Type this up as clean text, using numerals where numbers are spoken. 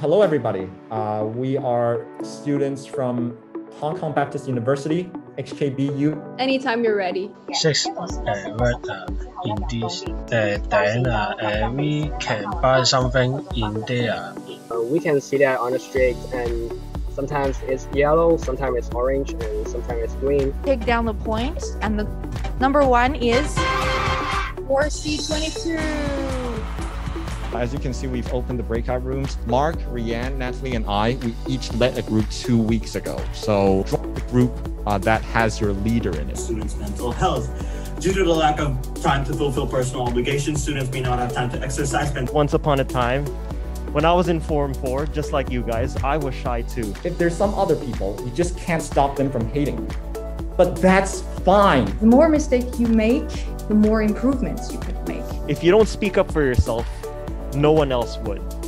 Hello, everybody. We are students from Hong Kong Baptist University, HKBU. Anytime you're ready. 6 words in this. Then we can buy something in there. We can see that on the street, and sometimes it's yellow, sometimes it's orange, and sometimes it's green. Take down the points, and the number one is 4C22. As you can see, we've opened the breakout rooms. Mark, Rian, Natalie, and I, we each led a group 2 weeks ago. So drop the group that has your leader in it. Students' mental health. Due to the lack of time to fulfill personal obligations, students may not have time to exercise. And once upon a time, when I was in Form 4, just like you guys, I was shy too. If there's some other people, you just can't stop them from hating you. But that's fine. The more mistakes you make, the more improvements you could make. If you don't speak up for yourself, no one else would.